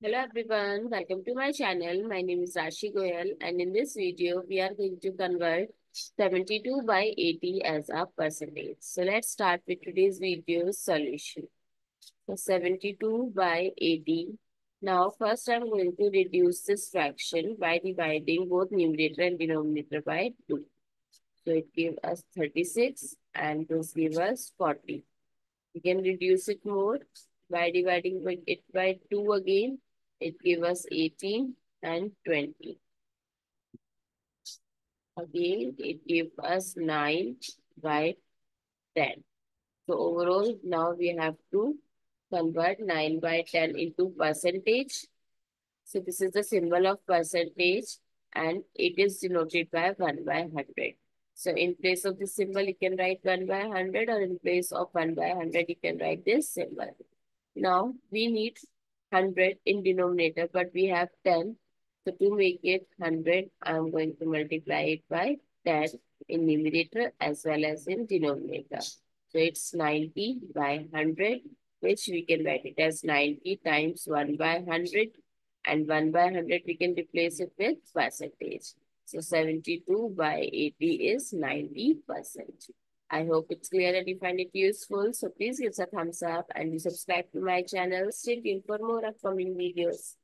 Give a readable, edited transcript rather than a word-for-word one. Hello everyone, welcome to my channel. My name is Rashi Goel, and in this video we are going to convert 72 by 80 as a percentage. So let's start with today's video solution. So 72 by 80. Now first I'm going to reduce this fraction by dividing both numerator and denominator by 2. So it gives us 36 and this gives us 40. We can reduce it more by dividing it by 2 again. It gives us 18 and 20. Again, it gives us 9 by 10. So overall, now we have to convert 9 by 10 into percentage. So this is the symbol of percentage and it is denoted by 1 by 100. So in place of this symbol, you can write 1 by 100, or in place of 1 by 100, you can write this symbol. Now, we need 100 in denominator, but we have 10. So to make it 100, I'm going to multiply it by 10 in numerator as well as in denominator. So it's 90 by 100, which we can write it as 90 times 1 by 100. And 1 by 100, we can replace it with percentage. So 72 by 80 is 90%. I hope it's clear and you find it useful. So please give us a thumbs up and subscribe to my channel. Stay tuned for more upcoming videos.